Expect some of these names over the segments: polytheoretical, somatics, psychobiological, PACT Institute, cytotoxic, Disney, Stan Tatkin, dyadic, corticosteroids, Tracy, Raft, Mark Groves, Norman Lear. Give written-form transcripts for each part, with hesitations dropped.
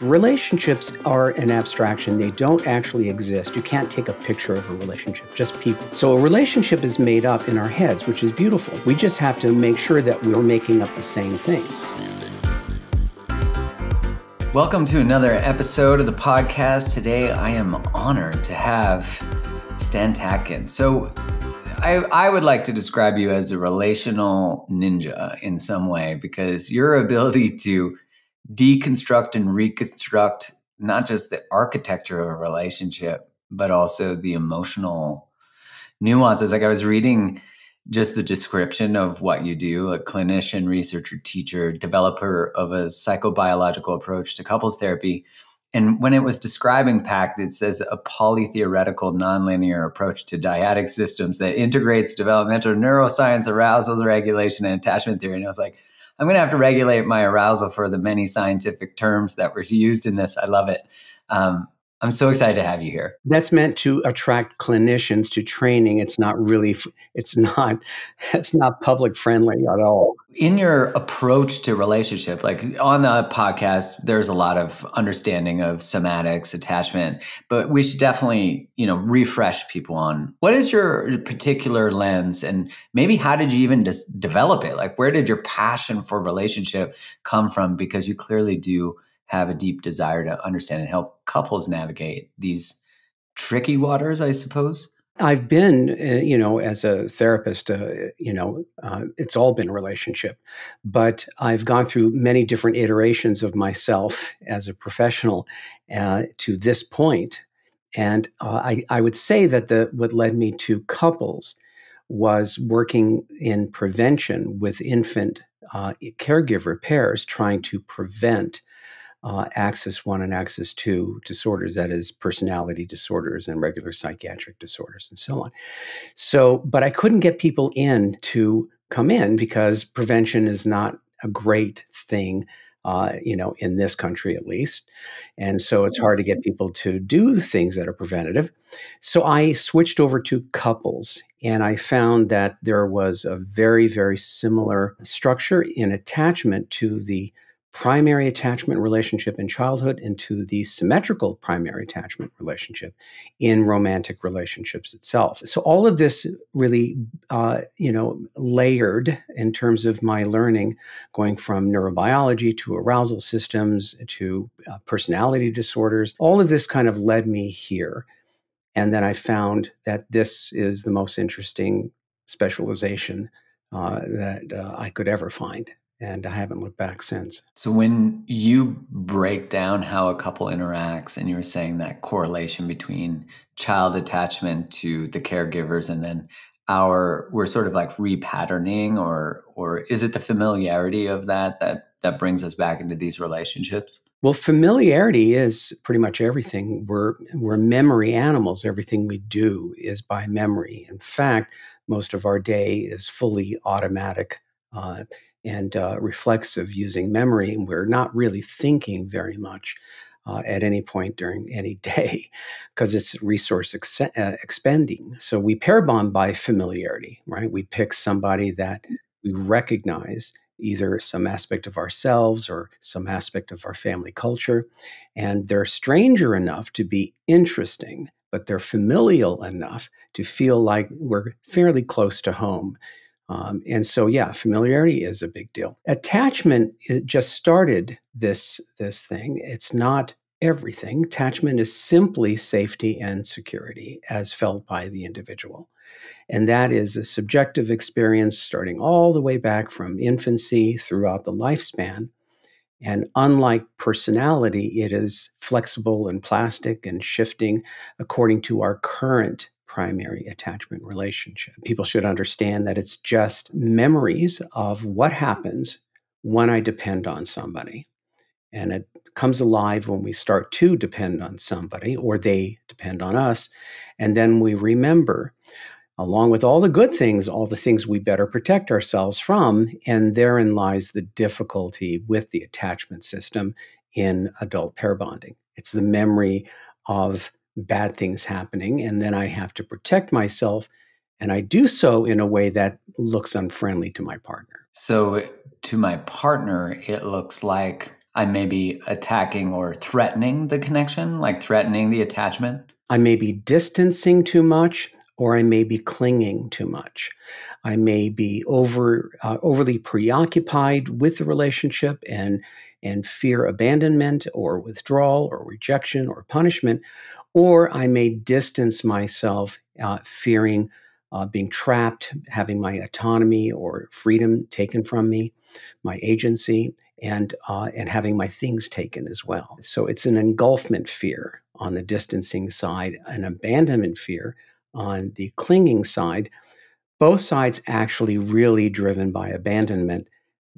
Relationships are an abstraction. They don't actually exist. You can't take a picture of a relationship, just people. So a relationship is made up in our heads, which is beautiful. We just have to make sure that we're making up the same thing. Welcome to another episode of the podcast. Today, I am honored to have Stan Tatkin. So I would like to describe you as a relational ninja in some way, because your ability to deconstruct and reconstruct not just the architecture of a relationship, but also the emotional nuances. Like, I was reading just the description of what you do: a clinician, researcher, teacher, developer of a psychobiological approach to couples therapy. And when it was describing PACT, it says a polytheoretical nonlinear approach to dyadic systems that integrates developmental neuroscience, arousal regulation, and attachment theory. And I was like, I'm going to have to regulate my arousal for the many scientific terms that were used in this. I love it. I'm so excited to have you here. That's meant to attract clinicians to training. It's not really, it's not public friendly at all. In your approach to relationship, like on the podcast, there's a lot of understanding of somatics, attachment, but we should definitely, refresh people on what is your particular lens, and maybe how did you even just develop it? Like, where did your passion for relationship come from? Because you clearly do have a deep desire to understand and help couples navigate these tricky waters, I suppose. I've been, as a therapist, it's all been relationship, but I've gone through many different iterations of myself as a professional to this point. And I would say that what led me to couples was working in prevention with infant caregiver pairs, trying to prevent Axis 1 and Axis 2 disorders, that is personality disorders and regular psychiatric disorders and so on. So, but I couldn't get people in to come in because prevention is not a great thing, in this country at least. And so it's hard to get people to do things that are preventative. So I switched over to couples, and I found that there was a very, very similar structure in attachment to the primary attachment relationship in childhood and to the symmetrical primary attachment relationship in romantic relationships itself. So all of this really, layered in terms of my learning, going from neurobiology to arousal systems to personality disorders. All of this kind of led me here. And then I found that this is the most interesting specialization that I could ever find. And I haven't looked back since. So when you break down how a couple interacts, and you were saying that correlation between child attachment to the caregivers, and then we're sort of like repatterning, or is it the familiarity of that brings us back into these relationships? Well, familiarity is pretty much everything. We're memory animals. Everything we do is by memory. In fact, most of our day is fully automatic and reflexive, using memory, and we're not really thinking very much at any point during any day, because it's resource expending. So we pair bond by familiarity, right? We pick somebody that we recognize, either some aspect of ourselves or some aspect of our family culture, and they're stranger enough to be interesting, but they're familial enough to feel like we're fairly close to home. And so, yeah, familiarity is a big deal. Attachment, it just started this thing. It's not everything. Attachment is simply safety and security as felt by the individual. And that is a subjective experience starting all the way back from infancy throughout the lifespan. And unlike personality, it is flexible and plastic and shifting according to our current primary attachment relationship. People should understand that it's just memories of what happens when I depend on somebody. And it comes alive when we start to depend on somebody, or they depend on us. And then we remember, along with all the good things, all the things we better protect ourselves from. And therein lies the difficulty with the attachment system in adult pair bonding. It's the memory of bad things happening, and then I have to protect myself, and I do so in a way that looks unfriendly to my partner. So to my partner, it looks like I may be attacking or threatening the connection, like threatening the attachment. I may be distancing too much, or I may be clinging too much. I may be overly preoccupied with the relationship and fear abandonment or withdrawal or rejection or punishment, or I may distance myself fearing being trapped, having my autonomy or freedom taken from me, my agency, and having my things taken as well. So it's an engulfment fear on the distancing side, an abandonment fear on the clinging side. Both sides actually really driven by abandonment.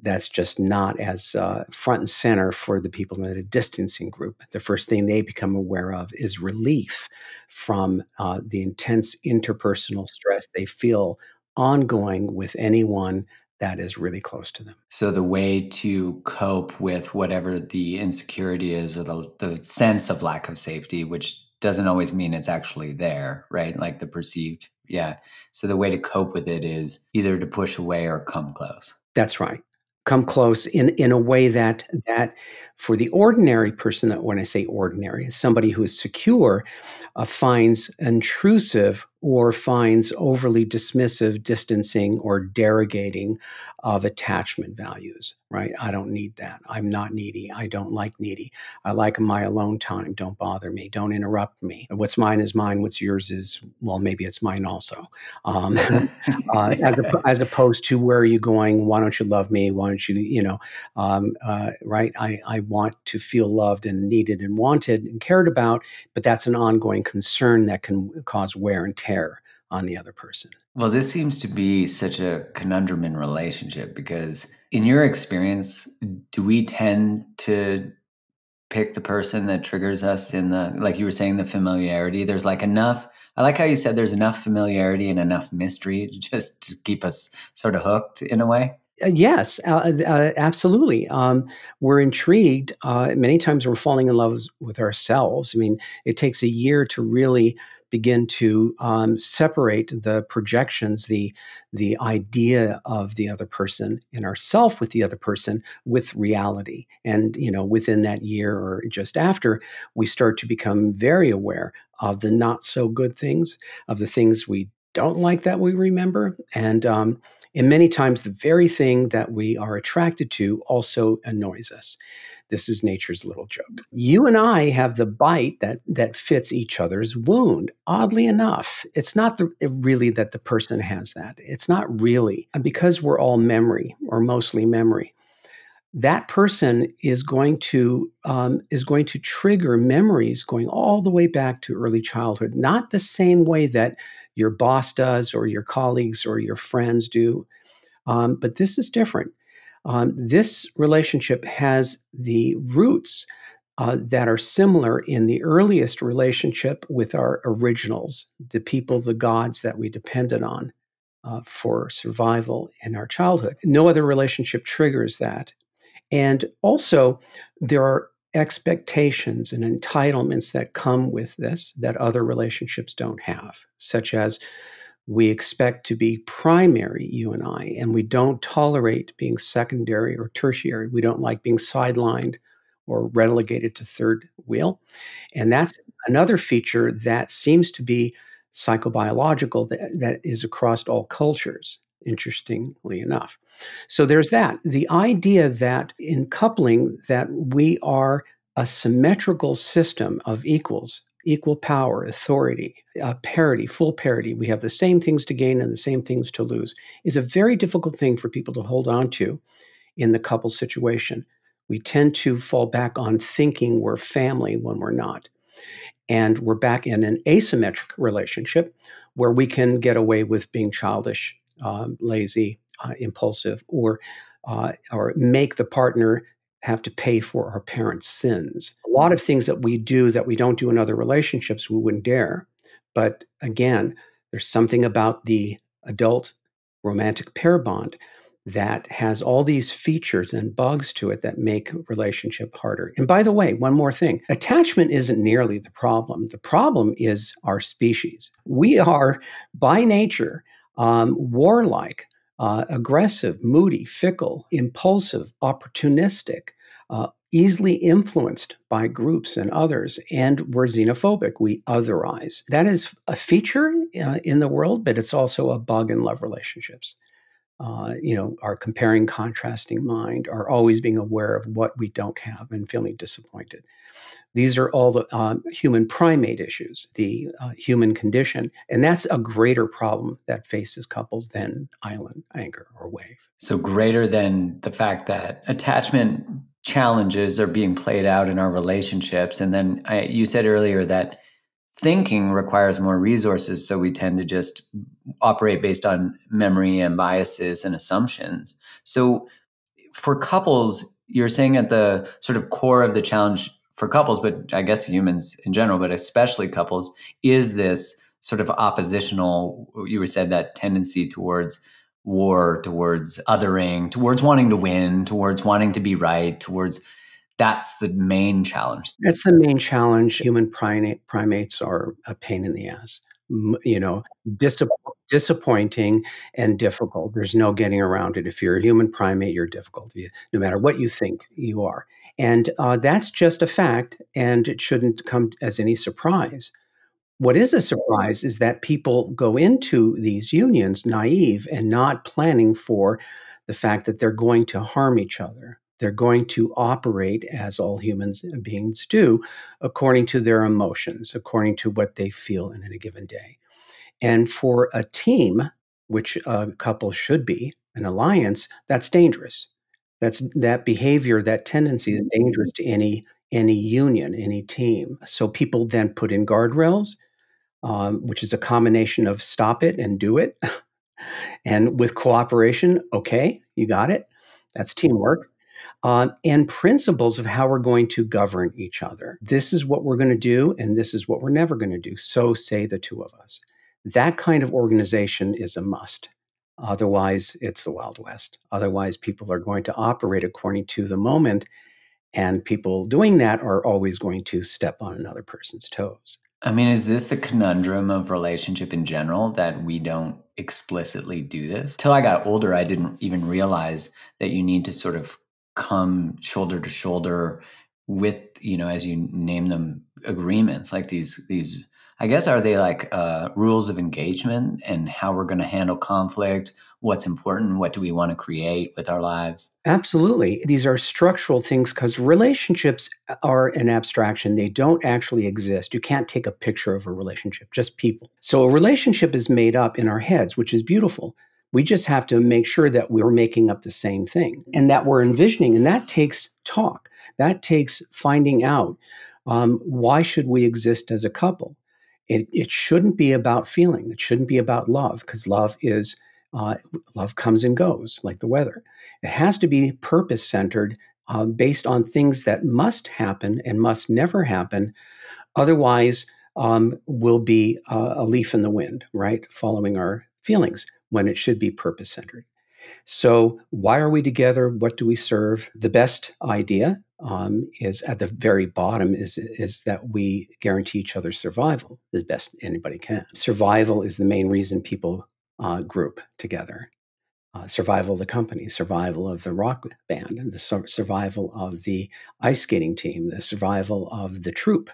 That's just not as front and center for the people in a distancing group. The first thing they become aware of is relief from the intense interpersonal stress they feel ongoing with anyone that is really close to them. So the way to cope with whatever the insecurity is, or the sense of lack of safety, which doesn't always mean it's actually there, right? Like the perceived, yeah. So the way to cope with it is either to push away or come close. That's right. Come close in a way that for the ordinary person, that when I say ordinary, somebody who is secure finds intrusive or finds overly dismissive, distancing, or derogating of attachment values, right? I don't need that. I'm not needy. I don't like needy. I like my alone time. Don't bother me. Don't interrupt me. What's mine is mine. What's yours is, well, maybe it's mine also. As opposed to, where are you going? Why don't you love me? Why don't you know, right? I want to feel loved and needed and wanted and cared about, but that's an ongoing concern that can cause wear and tear on the other person. Well, this seems to be such a conundrum in relationship, because in your experience, do we tend to pick the person that triggers us in the, like you were saying, the familiarity? There's like enough, I like how you said there's enough familiarity and enough mystery just to keep us sort of hooked in a way. Yes, absolutely. We're intrigued. Many times we're falling in love with ourselves. I mean, it takes a year to really begin to separate the projections, the idea of the other person and ourself with the other person with reality. And, you know, within that year or just after, we start to become very aware of the not so good things, of the things we don't like that we remember. And many times the very thing that we are attracted to also annoys us. This is nature's little joke. You and I have the bite that fits each other's wound. Oddly enough, it's not really that the person has that. It's not really. And because we're all memory, or mostly memory, that person is going to trigger memories going all the way back to early childhood. Not the same way that your boss does, or your colleagues, or your friends do, but this is different. This relationship has the roots that are similar in the earliest relationship with our originals, the people, the gods that we depended on for survival in our childhood. No other relationship triggers that. And also, there are expectations and entitlements that come with this that other relationships don't have, such as we expect to be primary, you and I, and we don't tolerate being secondary or tertiary. We don't like being sidelined or relegated to third wheel. And that's another feature that seems to be psychobiological, that is across all cultures, interestingly enough. So there's that. The idea that in coupling that we are a symmetrical system of equals, equal power, authority, parity, full parity, we have the same things to gain and the same things to lose, is a very difficult thing for people to hold on to in the couple situation. We tend to fall back on thinking we're family when we're not. And we're back in an asymmetric relationship where we can get away with being childish, lazy, impulsive, or make the partner have to pay for our parents' sins. A lot of things that we do that we don't do in other relationships, we wouldn't dare. But again, there's something about the adult romantic pair bond that has all these features and bugs to it that make relationship harder. And by the way, one more thing, attachment isn't nearly the problem. The problem is our species. We are, by nature, warlike, aggressive, moody, fickle, impulsive, opportunistic, easily influenced by groups and others, and we're xenophobic, we otherize. That is a feature in the world, but it's also a bug in love relationships. Our comparing, contrasting mind, our always being aware of what we don't have and feeling disappointed. These are all the human primate issues, the human condition. And that's a greater problem that faces couples than island, anchor, or wave. So greater than the fact that attachment challenges are being played out in our relationships. And then you said earlier that thinking requires more resources, so we tend to just operate based on memory and biases and assumptions. So for couples, you're saying at the sort of core of the challenge for couples, but I guess humans in general, but especially couples, is this sort of oppositional, you said, that tendency towards war, towards othering, towards wanting to win, towards wanting to be right, towards... That's the main challenge. That's the main challenge. Human primates are a pain in the ass, disappointing and difficult. There's no getting around it. If you're a human primate, you're difficult, no matter what you think you are. And that's just a fact, and it shouldn't come as any surprise. What is a surprise is that people go into these unions naive and not planning for the fact that they're going to harm each other. They're going to operate, as all human beings do, according to their emotions, according to what they feel in any given day. And for a team, which a couple should be, an alliance, that's dangerous. That behavior, that tendency is dangerous to any union, any team. So people then put in guardrails, which is a combination of stop it and do it. And with cooperation, okay, you got it. That's teamwork. And principles of how we're going to govern each other. This is what we're going to do, and this is what we're never going to do. So say the two of us. That kind of organization is a must. Otherwise, it's the Wild West. Otherwise, people are going to operate according to the moment, and people doing that are always going to step on another person's toes. I mean, is this the conundrum of relationship in general, that we don't explicitly do this? Till I got older, I didn't even realize that you need to sort of come shoulder to shoulder with, as you name them, agreements, like these, I guess, are they like rules of engagement and how we're going to handle conflict? What's important? What do we want to create with our lives? Absolutely. These are structural things because relationships are an abstraction. They don't actually exist. You can't take a picture of a relationship, just people. So a relationship is made up in our heads, which is beautiful. We just have to make sure that we're making up the same thing and that we're envisioning. And that takes talk. That takes finding out why should we exist as a couple. It shouldn't be about feeling. It shouldn't be about love, because love comes and goes like the weather. It has to be purpose-centered, based on things that must happen and must never happen. Otherwise, we'll be a leaf in the wind, right? Following our feelings, when it should be purpose-centered. So why are we together? What do we serve? The best idea is at the very bottom is that we guarantee each other survival as best anybody can. Survival is the main reason people group together. Survival of the company, survival of the rock band, and the survival of the ice skating team, the survival of the troop,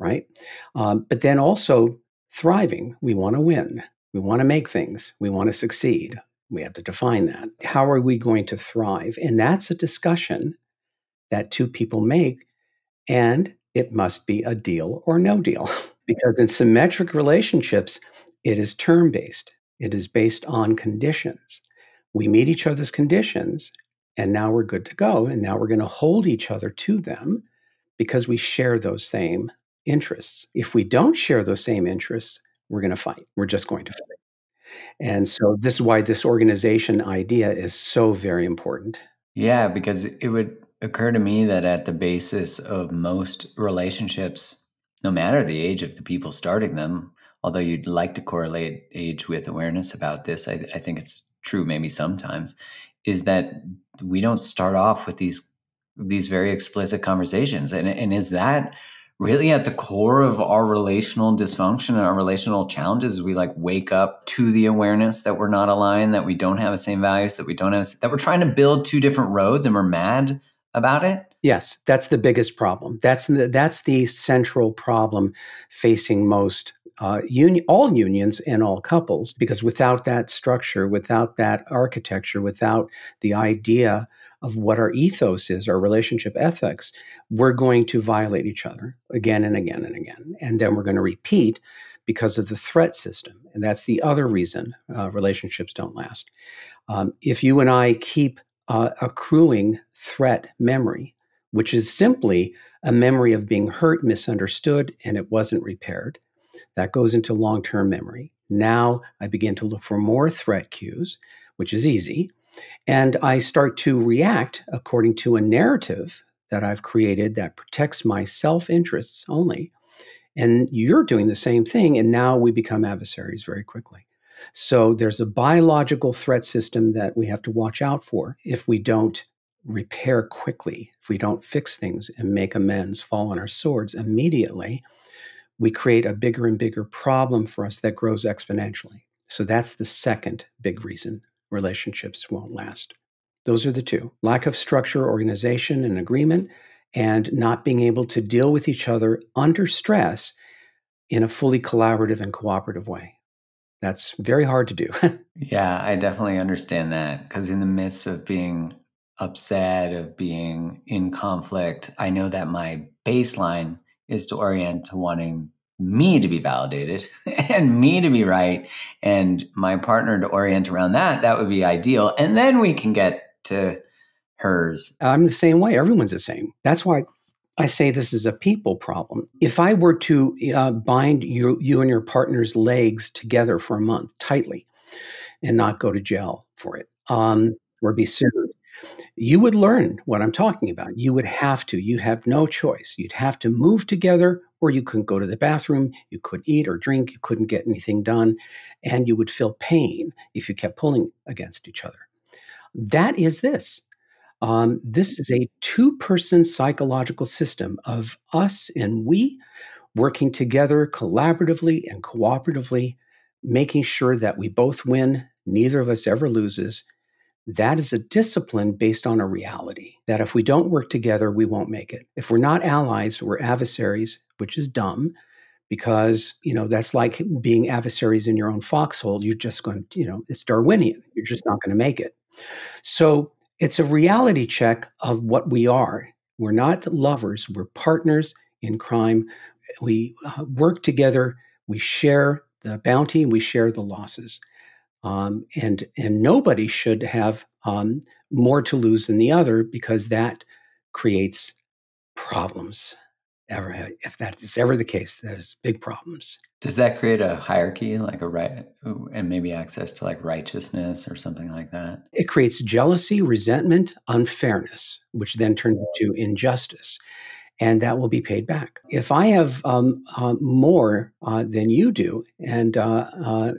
right? But then also thriving. We want to win. We want to make things. We want to succeed. We have to define that. How are we going to thrive? And that's a discussion that two people make, and it must be a deal or no deal. Because in symmetric relationships, it is term-based. It is based on conditions. We meet each other's conditions, and now we're good to go, and now we're going to hold each other to them because we share those same interests. If we don't share those same interests, we're going to fight. We're just going to fight. And so this is why this organization idea is so very important. Yeah, because it would occur to me that at the basis of most relationships, no matter the age of the people starting them, although you'd like to correlate age with awareness about this, I think it's true maybe sometimes, is that we don't start off with these very explicit conversations. And is that really at the core of our relational dysfunction and our relational challenges? We like wake up to the awareness that we're not aligned, that we don't have the same values, that we're trying to build two different roads, and we're mad about it? Yes, that's the biggest problem. That's the central problem facing most all unions and all couples, because without that structure, without that architecture, without the idea of what our ethos is, our relationship ethics, we're going to violate each other again and again and again. And then we're going to repeat because of the threat system. And that's the other reason relationships don't last. If you and I keep accruing threat memory, which is simply a memory of being hurt, misunderstood, and it wasn't repaired, that goes into long-term memory. Now I begin to look for more threat cues, which is easy, and I start to react according to a narrative that I've created that protects my self-interests only. And you're doing the same thing, and now we become adversaries very quickly. So there's a biological threat system that we have to watch out for if we don't repair quickly, if we don't fix things and make amends, fall on our swords immediately. We create a bigger and bigger problem for us that grows exponentially. So that's the second big reason relationships won't last. Those are the two: lack of structure, organization, and agreement, and not being able to deal with each other under stress in a fully collaborative and cooperative way. That's very hard to do. Yeah, I definitely understand that, because in the midst of being upset, of being in conflict, I know that my baseline is to orient to wanting me to be validated and me to be right, and my partner to orient around that. That would be ideal. And then we can get to hers. I'm the same way. Everyone's the same. That's why I say this is a people problem. If I were to bind you and your partner's legs together for a month tightly and not go to jail for it or be sued, you would learn what I'm talking about. You would have to. You have no choice. You'd have to move together, or you couldn't go to the bathroom. You couldn't eat or drink. You couldn't get anything done. And you would feel pain if you kept pulling against each other. That is this. This is a two-person psychological system of us and we working together collaboratively and cooperatively, making sure that we both win, neither of us ever loses. That is a discipline based on a reality that if we don't work together, we won't make it. If we're not allies, we're adversaries, which is dumb, because, you know, that's like being adversaries in your own foxhole. You're just going to, you know, it's Darwinian. You're just not going to make it. So it's a reality check of what we are. We're not lovers. We're partners in crime. We work together. We share the bounty and we share the losses. And nobody should have more to lose than the other, because that creates problems. If that is ever the case, there's big problems. Does that create a hierarchy, like a right, and maybe access to like righteousness or something like that? It creates jealousy, resentment, unfairness, which then turns into injustice. And that will be paid back. If I have more than you do, and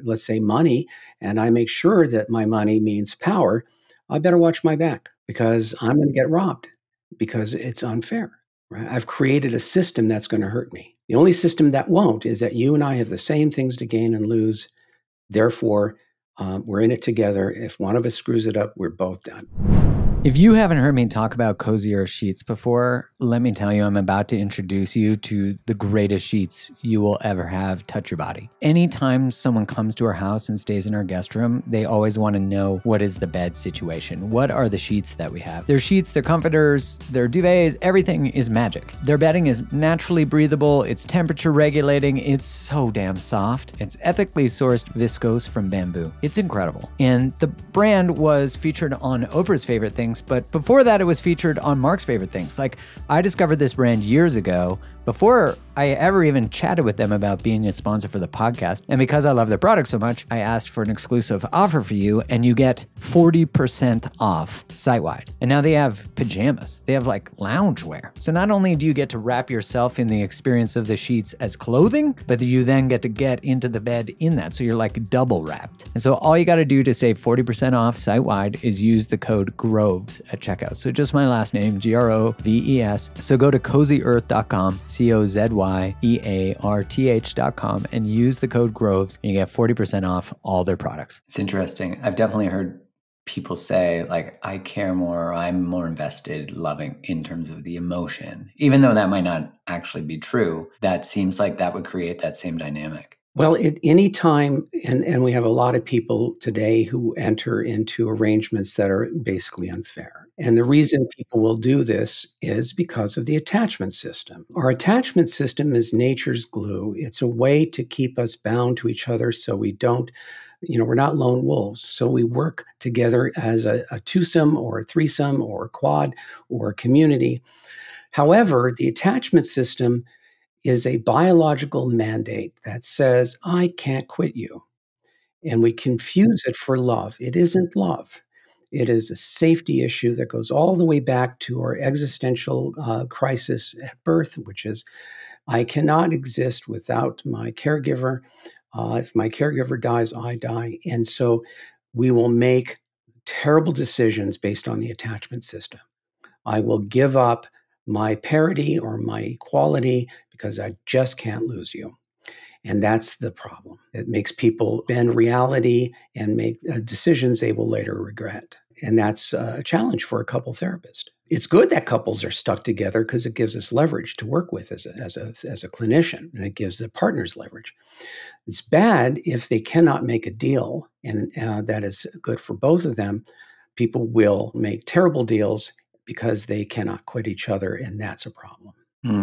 let's say money, and I make sure that my money means power, I better watch my back, because I'm going to get robbed, because it's unfair. Right? I've created a system that's going to hurt me. The only system that won't is that you and I have the same things to gain and lose. Therefore, we're in it together. If one of us screws it up, we're both done. If you haven't heard me talk about Cozier sheets before, let me tell you, I'm about to introduce you to the greatest sheets you will ever have touch your body. Anytime someone comes to our house and stays in our guest room, they always want to know, what is the bed situation? What are the sheets that we have? Their sheets, their comforters, their duvets, everything is magic. Their bedding is naturally breathable. It's temperature regulating. It's so damn soft. It's ethically sourced viscose from bamboo. It's incredible. And the brand was featured on Oprah's Favorite Things. But before that, it was featured on Mark's Favorite Things. Like, I discovered this brand years ago before I ever even chatted with them about being a sponsor for the podcast. And because I love their product so much, I asked for an exclusive offer for you, and you get 40% off site-wide. And now they have pajamas. They have like loungewear. So not only do you get to wrap yourself in the experience of the sheets as clothing, but you then get to get into the bed in that. So you're like double wrapped. And so all you got to do to save 40% off site-wide is use the code GROVES at checkout. So just my last name, G-R-O-V-E-S. So go to CozyEarth.com, COZYEARTH.com, and use the code GROVES, and you get 40% off all their products. It's interesting. I've definitely heard people say like, I care more, or I'm more invested loving in terms of the emotion, even though that might not actually be true, that seems like that would create that same dynamic. Well, at any time, and we have a lot of people today who enter into arrangements that are basically unfair. And the reason people will do this is because of the attachment system. Our attachment system is nature's glue. It's a way to keep us bound to each other so we don't, you know, we're not lone wolves. So we work together as a twosome or a threesome or a quad or a community. However, the attachment system is a biological mandate that says, I can't quit you. And we confuse it for love. It isn't love. It is a safety issue that goes all the way back to our existential crisis at birth, which is, I cannot exist without my caregiver. If my caregiver dies, I die. And so we will make terrible decisions based on the attachment system. I will give up my parity or my equality because I just can't lose you. And that's the problem. It makes people bend reality and make decisions they will later regret. And that's a challenge for a couple therapist. It's good that couples are stuck together because it gives us leverage to work with as a clinician, and it gives the partners leverage. It's bad if they cannot make a deal, and that is good for both of them. People will make terrible deals because they cannot quit each other, and that's a problem.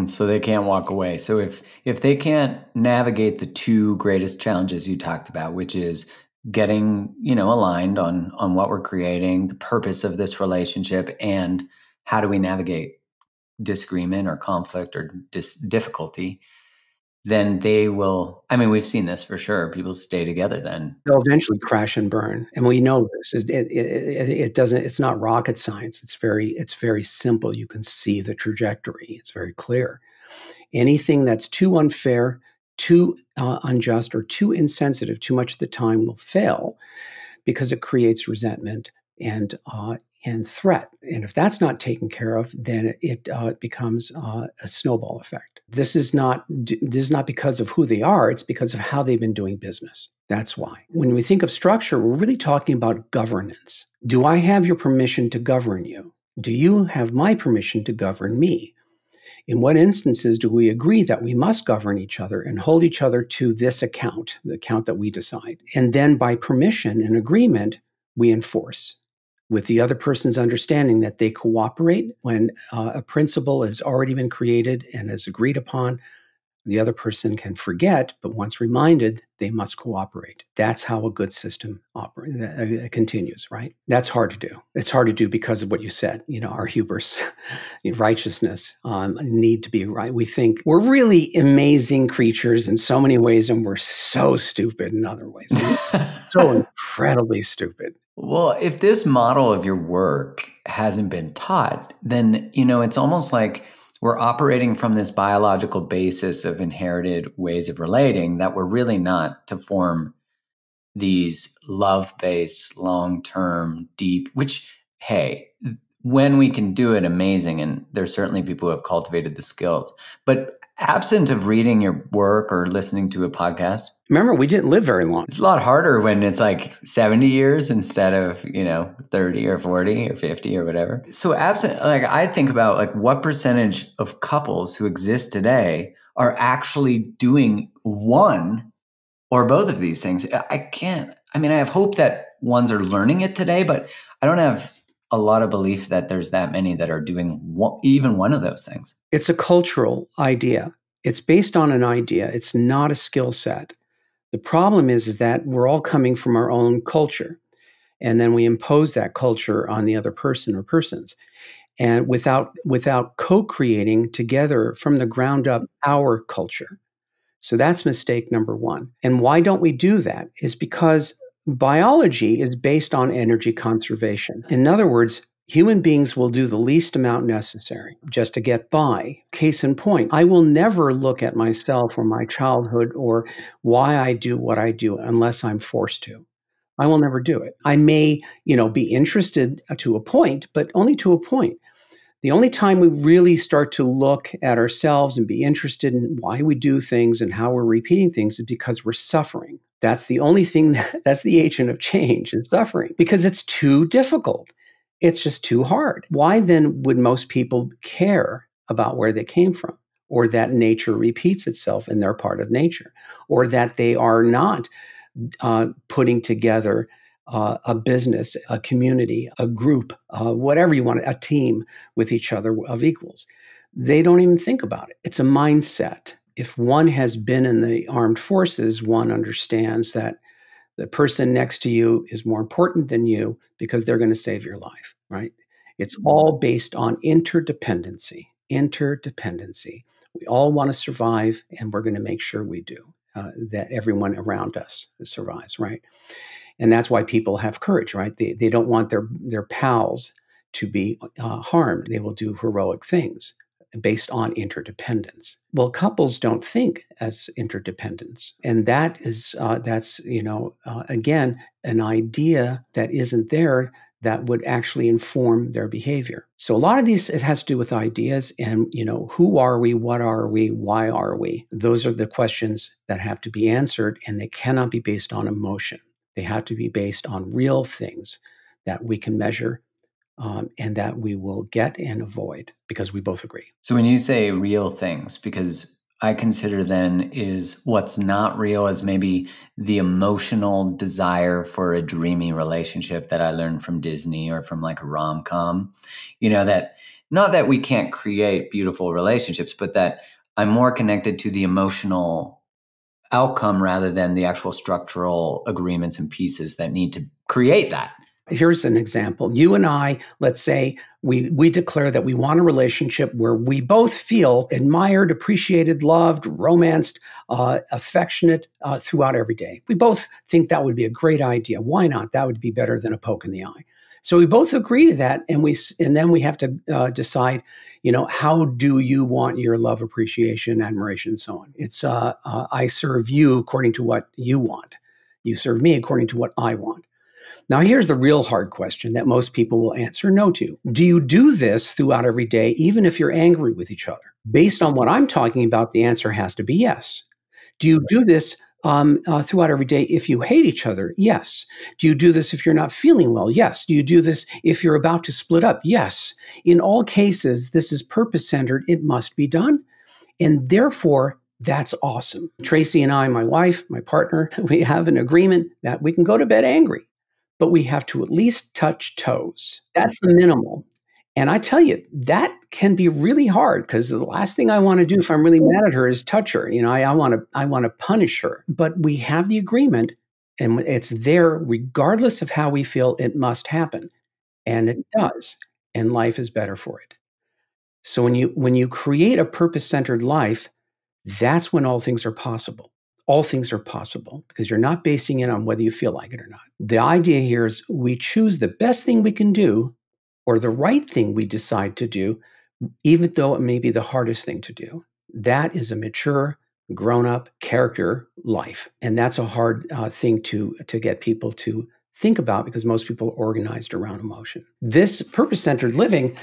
So they can't walk away. So if they can't navigate the two greatest challenges you talked about, which is getting, you know, aligned on what we're creating, the purpose of this relationship, and how do we navigate disagreement or conflict or difficulty, then they will, I mean, we've seen this for sure. People stay together then. They'll eventually crash and burn. And we know this. It doesn't, it's not rocket science. It's very simple. You can see the trajectory. It's very clear. Anything that's too unfair, too unjust, or too insensitive too much of the time will fail because it creates resentment and threat. And if that's not taken care of, then it becomes a snowball effect. This is not because of who they are, it's because of how they've been doing business. That's why. When we think of structure, we're really talking about governance. Do I have your permission to govern you? Do you have my permission to govern me? In what instances do we agree that we must govern each other and hold each other to this account, the account that we decide? And then by permission and agreement, we enforce, with the other person's understanding that they cooperate when a principle has already been created and is agreed upon. The other person can forget, but once reminded, they must cooperate. That's how a good system operates. It continues, right? That's hard to do. It's hard to do because of what you said, you know, our hubris, righteousness, need to be right. We think we're really amazing creatures in so many ways, and we're so stupid in other ways. So incredibly stupid. Well, if this model of your work hasn't been taught, then, you know, it's almost like we're operating from this biological basis of inherited ways of relating that we're really not to form these love-based, long-term, deep, which, hey, when we can do it, amazing. And there's certainly people who have cultivated the skills. But absent of reading your work or listening to a podcast. Remember, we didn't live very long. It's a lot harder when it's like 70 years instead of, you know, 30 or 40 or 50 or whatever. So absent, like I think about like what percentage of couples who exist today are actually doing one or both of these things. I have hope that ones are learning it today, but I don't have a lot of belief that there's that many that are doing even one of those things. It's a cultural idea. It's based on an idea. It's not a skill set. The problem is that we're all coming from our own culture, and then we impose that culture on the other person or persons, and without co-creating together from the ground up our culture. So that's mistake number one. And why don't we do that is because biology is based on energy conservation. In other words, human beings will do the least amount necessary just to get by. Case in point, I will never look at myself or my childhood or why I do what I do unless I'm forced to. I will never do it. I may, you know, be interested to a point, but only to a point. The only time we really start to look at ourselves and be interested in why we do things and how we're repeating things is because we're suffering. That's the only thing that's the agent of change is suffering, because it's too difficult. It's just too hard. Why then would most people care about where they came from, or that nature repeats itself and they're part of nature, or that they are not putting together a business, a community, a group, whatever you want, a team with each other of equals? They don't even think about it. It's a mindset. If one has been in the armed forces, one understands that the person next to you is more important than you because they're going to save your life, right? It's all based on interdependency, interdependency. We all want to survive, and we're going to make sure we do, that everyone around us survives, right? And that's why people have courage, right? They don't want their pals to be harmed. They will do heroic things based on interdependence. Well, couples don't think as interdependence. And that is, that's, you know, again, an idea that isn't there that would actually inform their behavior. So a lot of these, it has to do with ideas and, you know, who are we? What are we? Why are we? Those are the questions that have to be answered, and they cannot be based on emotion. They have to be based on real things that we can measure and that we will get and avoid because we both agree. So when you say real things, because I consider then is what's not real is maybe the emotional desire for a dreamy relationship that I learned from Disney or from like a rom-com, you know, that not that we can't create beautiful relationships, but that I'm more connected to the emotional outcome rather than the actual structural agreements and pieces that need to create that. Here's an example. You and I, let's say we declare that we want a relationship where we both feel admired, appreciated, loved, romanced, affectionate throughout every day. We both think that would be a great idea. Why not? That would be better than a poke in the eye. So we both agree to that, and then we have to decide, you know, how do you want your love, appreciation, admiration, and so on. It's I serve you according to what you want. You serve me according to what I want. Now, here's the real hard question that most people will answer no to. Do you do this throughout every day, even if you're angry with each other? Based on what I'm talking about, the answer has to be yes. Do you do this throughout every day if you hate each other? Yes. Do you do this if you're not feeling well? Yes. Do you do this if you're about to split up? Yes. In all cases, this is purpose-centered. It must be done. And therefore, that's awesome. Tracy and I, my wife, my partner, we have an agreement that we can go to bed angry, but we have to at least touch toes. That's the minimal. And I tell you, that can be really hard, because the last thing I want to do if I'm really mad at her is touch her. You know, I want to punish her. But we have the agreement, and it's there regardless of how we feel. It must happen, and it does. And life is better for it. So when you create a purpose-centered life, that's when all things are possible. All things are possible because you're not basing it on whether you feel like it or not. The idea here is we choose the best thing we can do, or the right thing we decide to do, even though it may be the hardest thing to do. That is a mature, grown-up character life. And that's a hard thing to get people to think about, because most people are organized around emotion. This purpose-centered living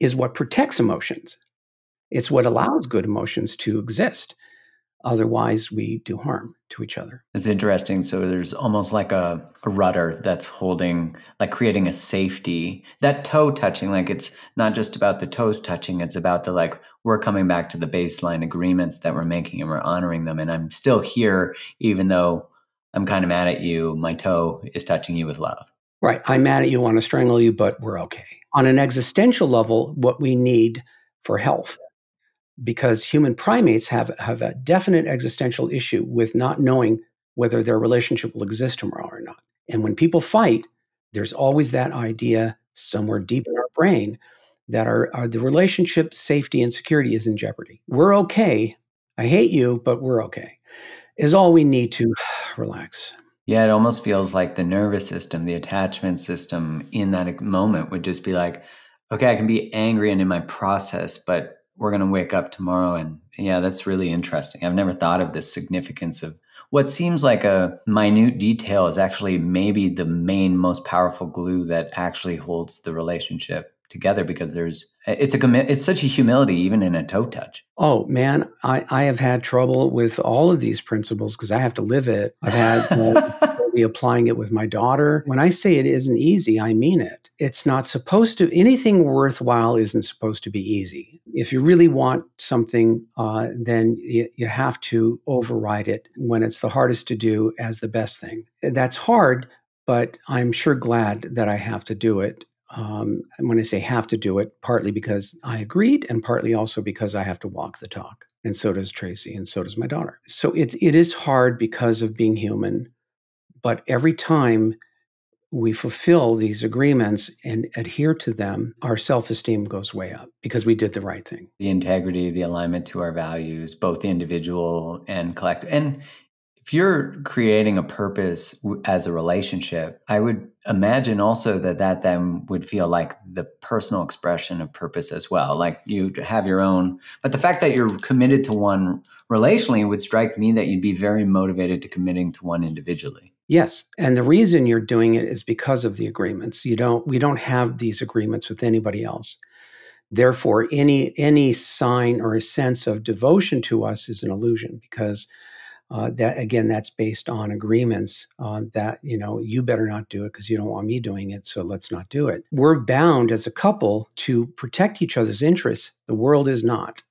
is what protects emotions. It's what allows good emotions to exist. Otherwise, we do harm to each other. It's interesting. So there's almost like a rudder that's holding, like creating a safety. That toe touching, like it's not just about the toes touching. It's about the, like, we're coming back to the baseline agreements that we're making and we're honoring them. And I'm still here, even though I'm kind of mad at you. My toe is touching you with love. Right. I'm mad at you, want to strangle you, but we're okay. On an existential level, what we need for health, because human primates have a definite existential issue with not knowing whether their relationship will exist tomorrow or not. And when people fight, there's always that idea somewhere deep in our brain that the relationship, safety, and security is in jeopardy. We're okay. I hate you, but we're okay, is all we need to relax. Yeah, it almost feels like the nervous system, the attachment system in that moment would just be like, okay, I can be angry and in my process, but we're going to wake up tomorrow. And yeah, that's really interesting. I've never thought of the significance of what seems like a minute detail is actually maybe the main, most powerful glue that actually holds the relationship together, because there's, it's such a humility, even in a toe touch. Oh man, I have had trouble with all of these principles because I have to live it. I've had be applying it with my daughter. When I say it isn't easy, I mean it. It's not supposed to, anything worthwhile isn't supposed to be easy. If you really want something, then you have to override it when it's the hardest to do as the best thing. That's hard, but I'm sure glad that I have to do it. When I say have to do it, partly because I agreed and partly also because I have to walk the talk. And so does Tracy, and so does my daughter. So it is hard because of being human. But every time we fulfill these agreements and adhere to them, our self-esteem goes way up because we did the right thing. The integrity, the alignment to our values, both individual and collective. And if you're creating a purpose as a relationship, I would imagine also that that then would feel like the personal expression of purpose as well. Like you have your own, but the fact that you're committed to one relationally would strike me that you'd be very motivated to committing to one individually. Yes. And the reason you're doing it is because of the agreements. We don't have these agreements with anybody else. Therefore, any sign or a sense of devotion to us is an illusion because that, again, that's based on agreements that, you know, you better not do it because you don't want me doing it. So let's not do it. We're bound as a couple to protect each other's interests. The world is not.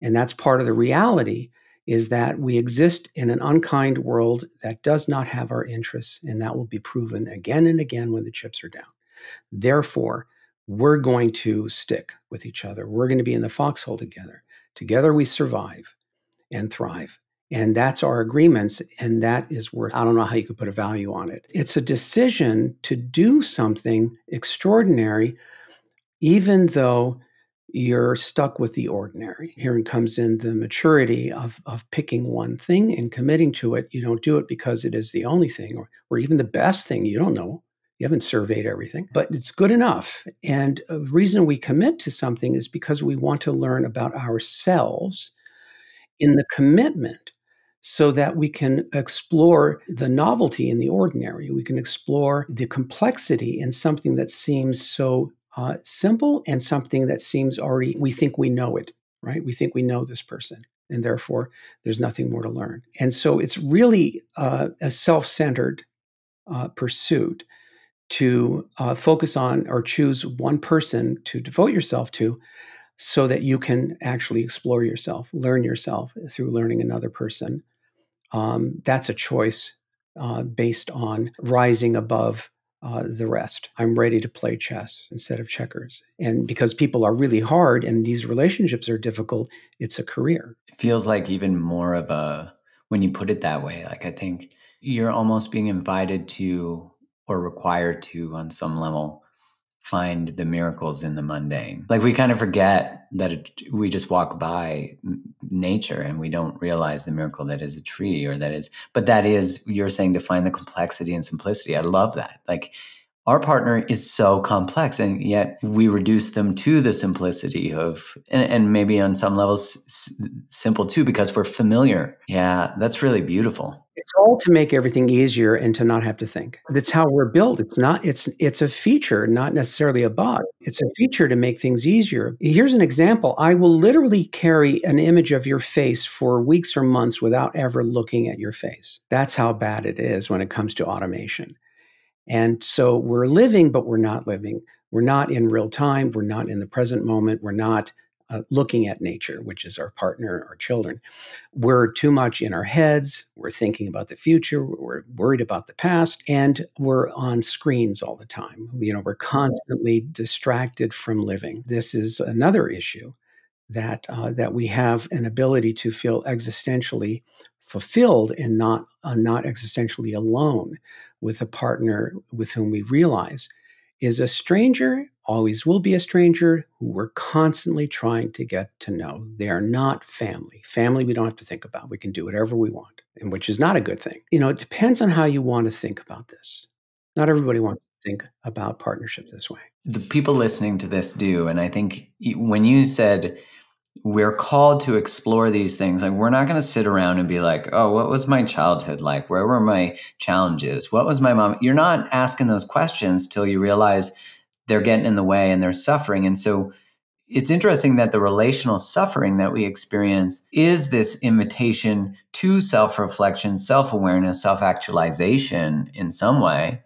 And that's part of the reality, is that we exist in an unkind world that does not have our interests, and that will be proven again and again when the chips are down. Therefore, we're going to stick with each other. We're going to be in the foxhole together. Together we survive and thrive. And that's our agreements, and that is worth, I don't know how you could put a value on it. It's a decision to do something extraordinary, even though you're stuck with the ordinary. Here comes in the maturity of picking one thing and committing to it. You don't do it because it is the only thing or even the best thing. You don't know. You haven't surveyed everything, but it's good enough. And the reason we commit to something is because we want to learn about ourselves in the commitment so that we can explore the novelty in the ordinary. We can explore the complexity in something that seems so simple, and something that seems already, we think we know it, right? We think we know this person, and therefore there's nothing more to learn. And so it's really a self-centered pursuit to focus on or choose one person to devote yourself to so that you can actually explore yourself, learn yourself through learning another person. That's a choice based on rising above the rest. I'm ready to play chess instead of checkers. And because people are really hard and these relationships are difficult, it's a career. It feels like even more of a, when you put it that way, like I think you're almost being invited to or required to, on some level, find the miracles in the mundane. Like we kind of forget that we just walk by nature and we don't realize the miracle that is a tree or that is, but that is, you're saying to find the complexity and simplicity. I love that. Like our partner is so complex and yet we reduce them to the simplicity of, and maybe on some levels simple too, because we're familiar. Yeah, that's really beautiful. It's all to make everything easier and to not have to think. That's how we're built. It's not, it's a feature, not necessarily a bug. It's a feature to make things easier. Here's an example. I will literally carry an image of your face for weeks or months without ever looking at your face. That's how bad it is when it comes to automation. And so we're living, but we're not living. We're not in real time. We're not in the present moment. We're not looking at nature, which is our partner, our children. We're too much in our heads. We're thinking about the future. We're worried about the past. And we're on screens all the time. You know, we're constantly distracted from living. This is another issue that, that we have an ability to feel existentially fulfilled and not existentially alone with a partner with whom we realize is a stranger, always will be a stranger, who we're constantly trying to get to know. They are not family. Family we don't have to think about. We can do whatever we want, and which is not a good thing. You know, it depends on how you want to think about this. Not everybody wants to think about partnership this way. The people listening to this do, and I think when you said we're called to explore these things, like we're not going to sit around and be like, oh, what was my childhood like? Where were my challenges? What was my mom? You're not asking those questions till you realize they're getting in the way and they're suffering. And so it's interesting that the relational suffering that we experience is this invitation to self-reflection, self-awareness, self-actualization in some way,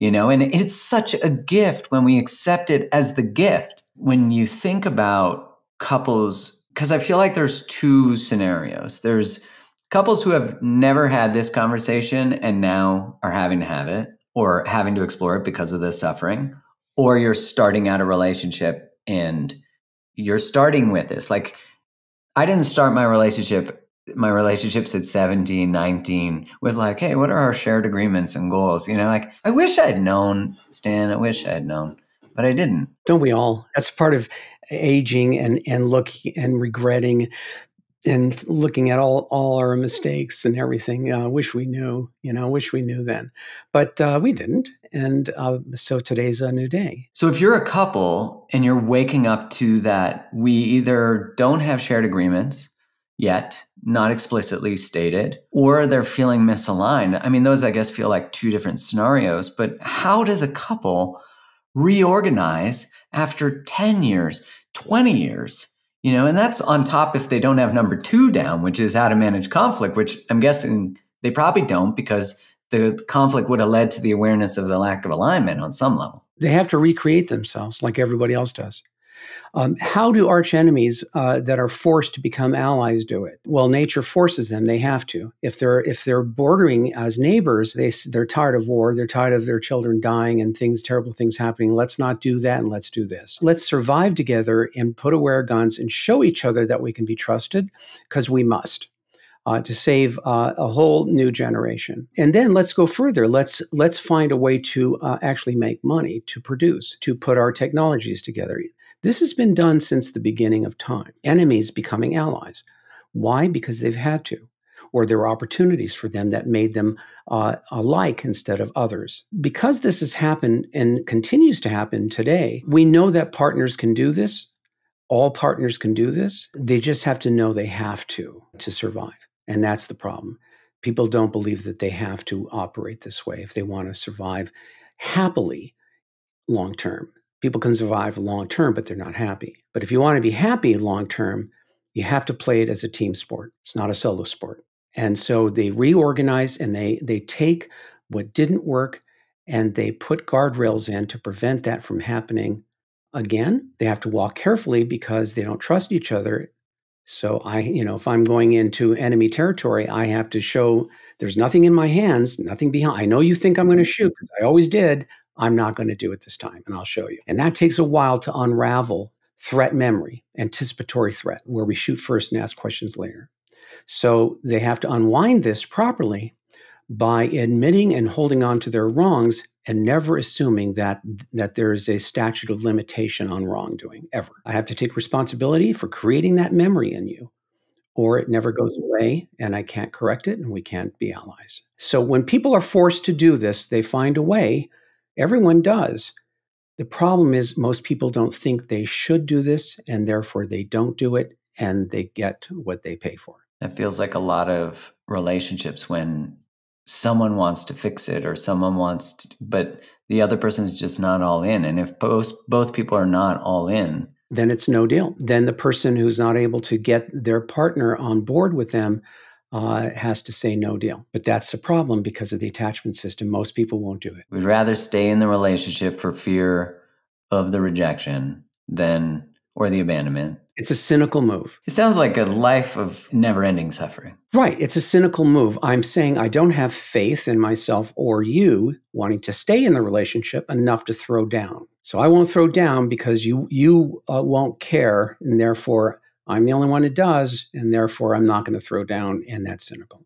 you know, and it's such a gift when we accept it as the gift. When you think about couples, because I feel like there's two scenarios. There's couples who have never had this conversation and now are having to have it or having to explore it because of the suffering, or you're starting out a relationship and you're starting with this. Like, I didn't start my relationship, my relationships at 17, 19 with like, hey, what are our shared agreements and goals? You know, like, I wish I had known, Stan, I wish I had known, but I didn't. Don't we all? That's part of aging and looking and regretting and looking at all our mistakes and everything. Wish we knew, you know, wish we knew then, but we didn't. And so today's a new day. So if you're a couple and you're waking up to that, we either don't have shared agreements yet, not explicitly stated, or they're feeling misaligned. I mean, those, I guess, feel like two different scenarios, but how does a couple reorganize after 10 years, 20 years? You know, and that's on top if they don't have number two down, which is how to manage conflict, which I'm guessing they probably don't, because the conflict would have led to the awareness of the lack of alignment on some level. They have to recreate themselves like everybody else does. How do arch enemies that are forced to become allies do it? Well, nature forces them. They have to. If they're bordering as neighbors, they're tired of war. They're tired of their children dying and things, terrible things happening. Let's not do that and let's do this. Let's survive together and put away our guns and show each other that we can be trusted, because we must. To save a whole new generation. And then let's go further. Let's find a way to actually make money, to produce, to put our technologies together. This has been done since the beginning of time. Enemies becoming allies. Why? Because they've had to, or there were opportunities for them that made them alike instead of others. Because this has happened and continues to happen today, we know that partners can do this. All partners can do this. They just have to know they have to survive. And that's the problem. People don't believe that they have to operate this way if they want to survive happily long term. People can survive long term, but they're not happy. But if you want to be happy long term, you have to play it as a team sport. It's not a solo sport. And so they reorganize and they take what didn't work and they put guardrails in to prevent that from happening again. They have to walk carefully because they don't trust each other. So you know, if I'm going into enemy territory, I have to show there's nothing in my hands, nothing behind. I know you think I'm going to shoot, because I always did. I'm not going to do it this time, and I'll show you. And that takes a while to unravel threat memory, anticipatory threat, where we shoot first and ask questions later. So they have to unwind this properly by admitting and holding on to their wrongs, and never assuming that there is a statute of limitation on wrongdoing, ever. I have to take responsibility for creating that memory in you, or it never goes away and I can't correct it and we can't be allies. So when people are forced to do this, they find a way. Everyone does. The problem is most people don't think they should do this, and therefore they don't do it and they get what they pay for. That feels like a lot of relationships when someone wants to fix it, or someone wants to, but the other person is just not all in. And if both people are not all in, then it's no deal. Then the person who's not able to get their partner on board with them has to say no deal. But that's the problem because of the attachment system. Most people won't do it. We'd rather stay in the relationship for fear of the rejection than, or the abandonment. It's a cynical move. It sounds like a life of never-ending suffering. Right. It's a cynical move. I'm saying I don't have faith in myself or you wanting to stay in the relationship enough to throw down. So I won't throw down because you won't care, and therefore I'm the only one that does, and therefore I'm not going to throw down, and that's cynical.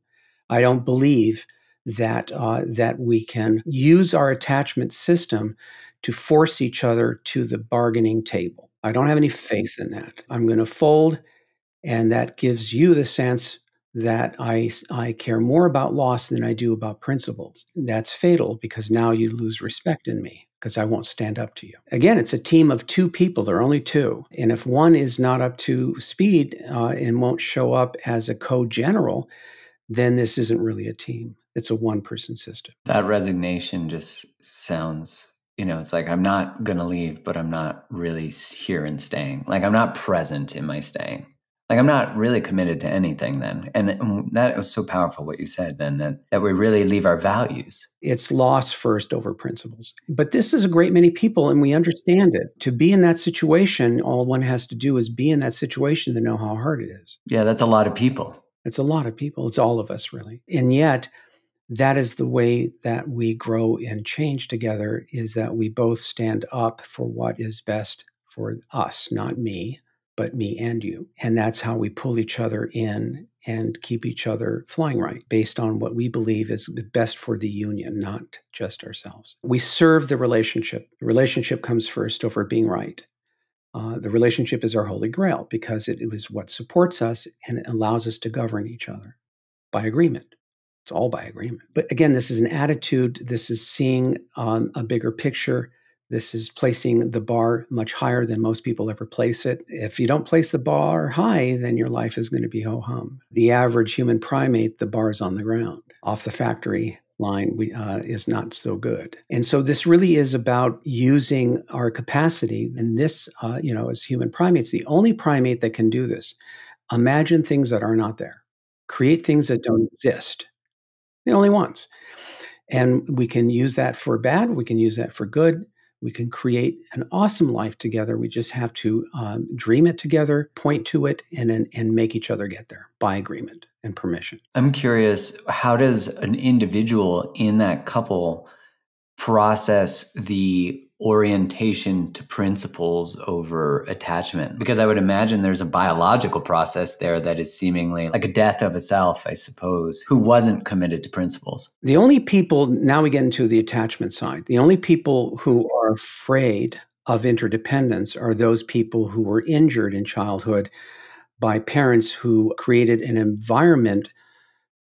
I don't believe that we can use our attachment system to force each other to the bargaining table. I don't have any faith in that. I'm going to fold, and that gives you the sense that I care more about loss than I do about principles. That's fatal, because now you lose respect in me because I won't stand up to you. Again, it's a team of two people. There are only two. And if one is not up to speed and won't show up as a co-general, then this isn't really a team. It's a one-person system. That resignation just sounds you know, it's like, I'm not going to leave, but I'm not really here and staying. Like, I'm not present in my staying. Like, I'm not really committed to anything then. And that was so powerful what you said then, that we really leave our values. It's loss first over principles. But this is a great many people, and we understand it. To be in that situation, all one has to do is be in that situation to know how hard it is. Yeah, that's a lot of people. It's a lot of people. It's all of us, really. And yet, that is the way that we grow and change together, is that we both stand up for what is best for us, not me, but me and you. And that's how we pull each other in and keep each other flying right, based on what we believe is the best for the union, not just ourselves. We serve the relationship. The relationship comes first over being right. The relationship is our holy grail, because it is what supports us and it allows us to govern each other by agreement. It's all by agreement. But again, this is an attitude. This is seeing a bigger picture. This is placing the bar much higher than most people ever place it. If you don't place the bar high, then your life is going to be ho-hum. The average human primate, the bar is on the ground. Off the factory line is not so good. And so this really is about using our capacity. And this, you know, as human primates, the only primate that can do this. Imagine things that are not there. Create things that don't exist. The only ones. And we can use that for bad. We can use that for good. We can create an awesome life together. We just have to dream it together, point to it, and make each other get there by agreement and permission. I'm curious, how does an individual in that couple process the orientation to principles over attachment? Because I would imagine there's a biological process there that is seemingly like a death of a self, I suppose, who wasn't committed to principles. The only people, now we get into the attachment side, the only people who are afraid of interdependence are those people who were injured in childhood by parents who created an environment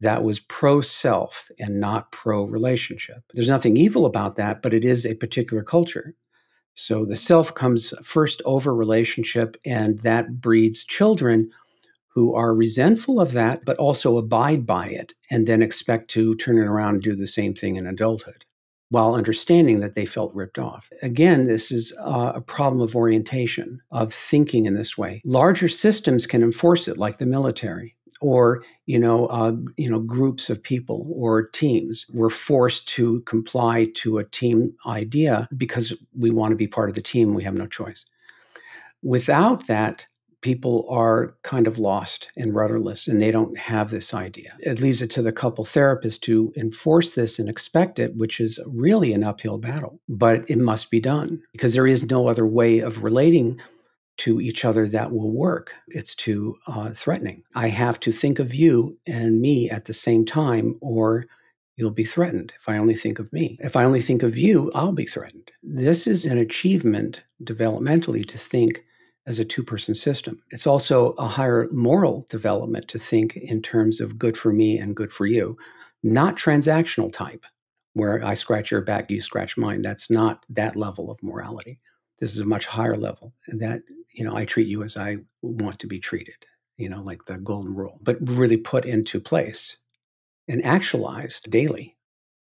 that was pro-self and not pro-relationship. There's nothing evil about that, but it is a particular culture. So the self comes first over relationship, and that breeds children who are resentful of that, but also abide by it and then expect to turn it around and do the same thing in adulthood, while understanding that they felt ripped off. Again, this is a problem of orientation, of thinking in this way. Larger systems can enforce it, like the military, or groups of people or teams. We're forced to comply to a team idea because we want to be part of the team. We have no choice. Without that, people are kind of lost and rudderless, and they don't have this idea. It leaves it to the couple therapist to enforce this and expect it, which is really an uphill battle. But it must be done, because there is no other way of relating to each other that will work. It's too threatening. I have to think of you and me at the same time, or you'll be threatened. If I only think of me. If I only think of you, I'll be threatened. This is an achievement developmentally, to think as a two-person system. It's also a higher moral development to think in terms of good for me and good for you, not transactional type, where I scratch your back, you scratch mine. That's not that level of morality. This is a much higher level, and that, you know, I treat you as I want to be treated, you know, like the golden rule, but really put into place and actualized daily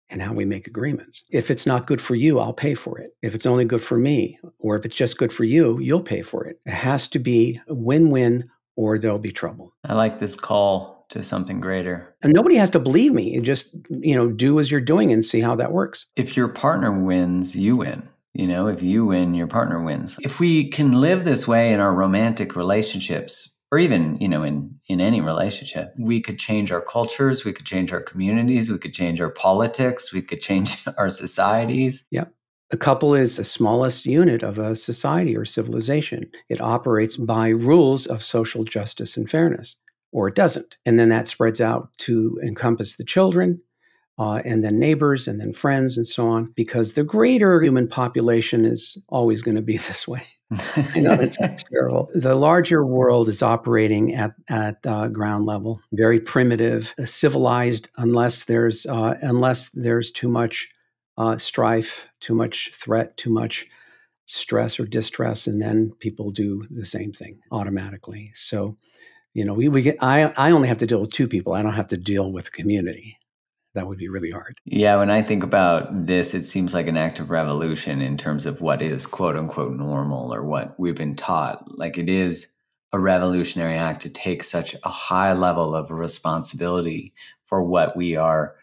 in how we make agreements. If it's not good for you, I'll pay for it. If it's only good for me, or if it's just good for you, you'll pay for it. It has to be a win-win, or there'll be trouble. I like this call to something greater. And nobody has to believe me. You just, you know, do as you're doing and see how that works. If your partner wins, you win. You know, if you win, your partner wins. If we can live this way in our romantic relationships, or even, you know, in any relationship, we could change our cultures, we could change our communities, we could change our politics, we could change our societies. Yeah. A couple is the smallest unit of a society or civilization. It operates by rules of social justice and fairness, or it doesn't. And then that spreads out to encompass the children, and then neighbors, and then friends, and so on, because the greater human population is always going to be this way. I know that's terrible. The larger world is operating at ground level, very primitive, civilized, unless there's too much strife, too much threat, too much stress or distress, and then people do the same thing automatically. So, you know, I only have to deal with two people. I don't have to deal with community. that would be really hard. Yeah, when I think about this, it seems like an act of revolution in terms of what is quote unquote normal or what we've been taught. Like it is a revolutionary act to take such a high level of responsibility for what we are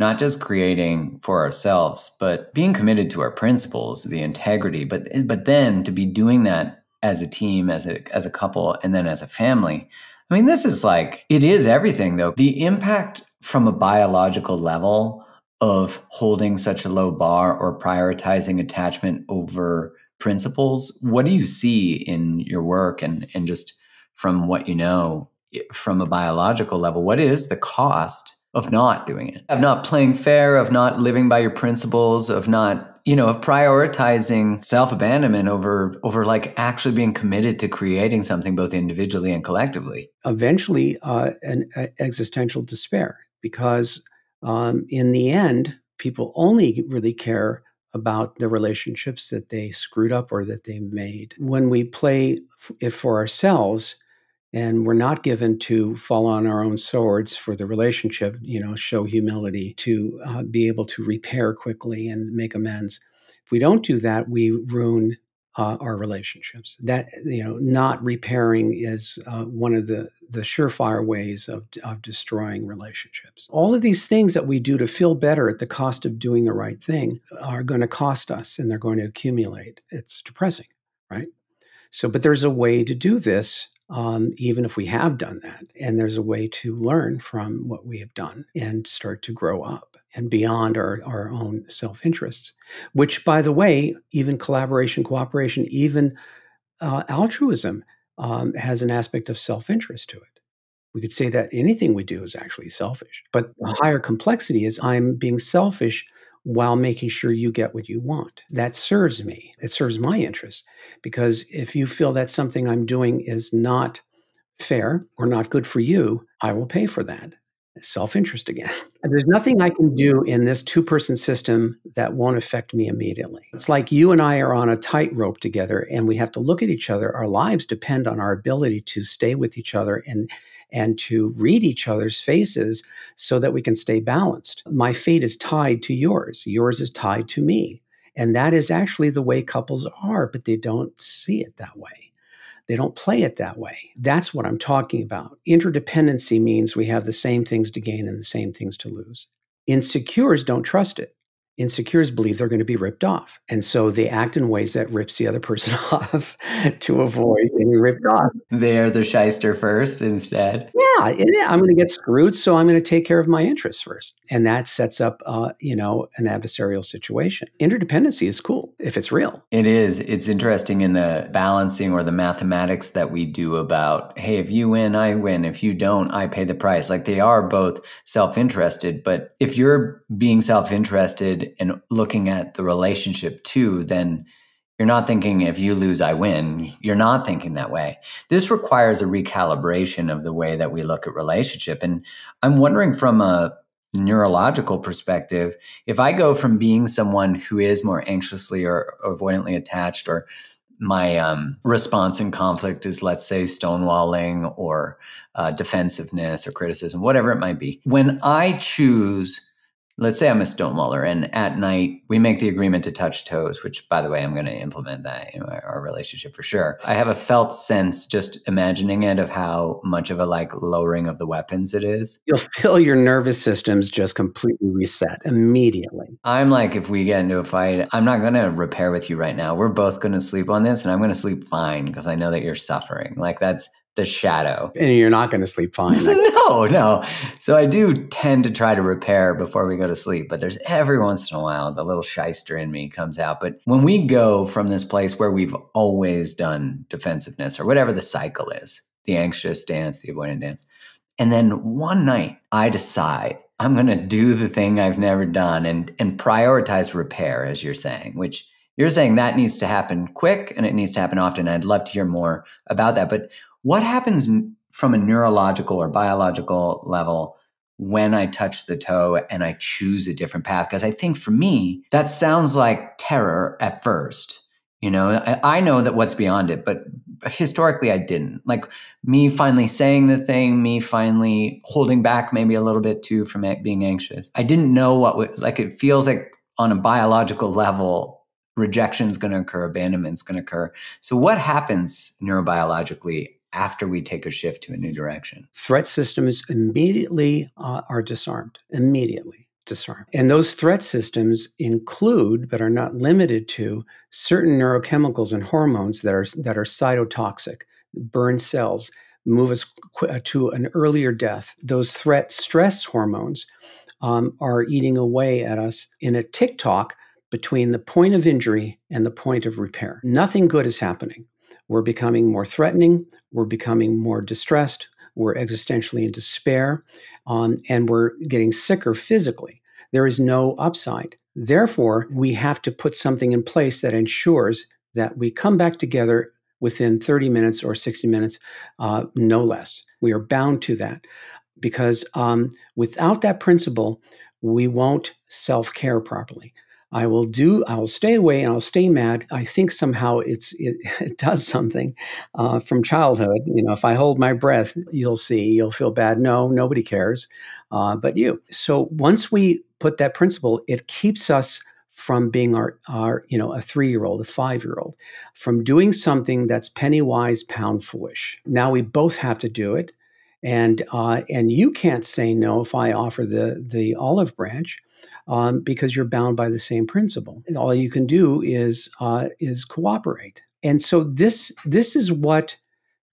not just creating for ourselves, but being committed to our principles, the integrity, but then to be doing that as a team, as a couple, and then as a family. I mean, this is like, it is everything though. The impact from a biological level of holding such a low bar or prioritizing attachment over principles, what do you see in your work and just from what you know from a biological level, what is the cost of not doing it, of not playing fair, of not living by your principles, of not, you know, of prioritizing self-abandonment over like actually being committed to creating something both individually and collectively? Eventually, an existential despair, because in the end, people only really care about the relationships that they screwed up or that they made. When we play it for ourselves, and we're not given to fall on our own swords for the relationship, you know, show humility, to be able to repair quickly and make amends. If we don't do that, we ruin our relationships. That, you know, not repairing is one of the surefire ways of destroying relationships. All of these things that we do to feel better at the cost of doing the right thing are going to cost us, and they're going to accumulate. It's depressing, right? So, but there's a way to do this. Even if we have done that. And there's a way to learn from what we have done and start to grow up and beyond our own self-interests, which, by the way, even collaboration, cooperation, even altruism has an aspect of self-interest to it. We could say that anything we do is actually selfish. But the higher complexity is I'm being selfish while making sure you get what you want. That serves me. It serves my interests. Because if you feel that something I'm doing is not fair or not good for you, I will pay for that. Self-interest again. And there's nothing I can do in this two-person system that won't affect me immediately. It's like you and I are on a tightrope together, and we have to look at each other. Our lives depend on our ability to stay with each other and to read each other's faces so that we can stay balanced. My fate is tied to yours. Yours is tied to me. And that is actually the way couples are, but they don't see it that way. They don't play it that way. That's what I'm talking about. Interdependency means we have the same things to gain and the same things to lose. Insecures don't trust it. Insecures believe they're going to be ripped off. And so they act in ways that rips the other person off to avoid being ripped off. They're the shyster first instead. Yeah, I'm going to get screwed, so I'm going to take care of my interests first. And that sets up, you know, an adversarial situation. Interdependency is cool if it's real. It is. It's interesting in the balancing or the mathematics that we do about, hey, if you win, I win. If you don't, I pay the price. Like they are both self-interested, but if you're being self-interested and looking at the relationship too, then you're not thinking if you lose, I win. You're not thinking that way. This requires a recalibration of the way that we look at relationship. And I'm wondering from a neurological perspective, if I go from being someone who is more anxiously or avoidantly attached, or my response in conflict is, let's say, stonewalling or defensiveness or criticism, whatever it might be. When I choose, let's say I'm a stonewaller, and at night we make the agreement to touch toes, which, by the way, I'm going to implement that in our relationship for sure. I have a felt sense just imagining it of how much of a like lowering of the weapons it is. You'll feel your nervous system's just completely reset immediately. I'm like, if we get into a fight, I'm not going to repair with you right now. We're both going to sleep on this, and I'm going to sleep fine because I know that you're suffering. Like that's the shadow. And you're not going to sleep fine. No. So I do tend to try to repair before we go to sleep, but there's every once in a while, the little shyster in me comes out. But when we go from this place where we've always done defensiveness or whatever the cycle is, the anxious dance, the avoidant dance, and then one night I decide I'm going to do the thing I've never done and prioritize repair, as you're saying, which you're saying that needs to happen quick and it needs to happen often. I'd love to hear more about that. But what happens from a neurological or biological level when I touch the toe and I choose a different path? Because I think for me, that sounds like terror at first. You know, I know that what's beyond it, but historically I didn't. Like me finally saying the thing, me finally holding back maybe a little bit too from it being anxious. I didn't know what would, like, it feels like on a biological level, rejection's going to occur, abandonment's going to occur. So what happens neurobiologically after we take a shift to a new direction? Threat systems immediately are disarmed, immediately. Disarm. And those threat systems include, but are not limited to, certain neurochemicals and hormones that are cytotoxic, burn cells, move us to an earlier death. Those threat stress hormones are eating away at us in a tick-tock between the point of injury and the point of repair. Nothing good is happening. We're becoming more threatening. We're becoming more distressed. We're existentially in despair, and we're getting sicker physically. There is no upside. Therefore, we have to put something in place that ensures that we come back together within 30 minutes or 60 minutes, no less. We are bound to that because without that principle, we won't self-care properly. I will stay away and I'll stay mad. I think somehow it does something from childhood. You know, if I hold my breath, you'll feel bad. No, nobody cares but you. So once we put that principle, it keeps us from being a 3-year-old, a 5-year-old, from doing something that's penny wise, pound foolish. Now we both have to do it. And you can't say no if I offer the olive branch. Because you're bound by the same principle. And all you can do is cooperate. And so this is what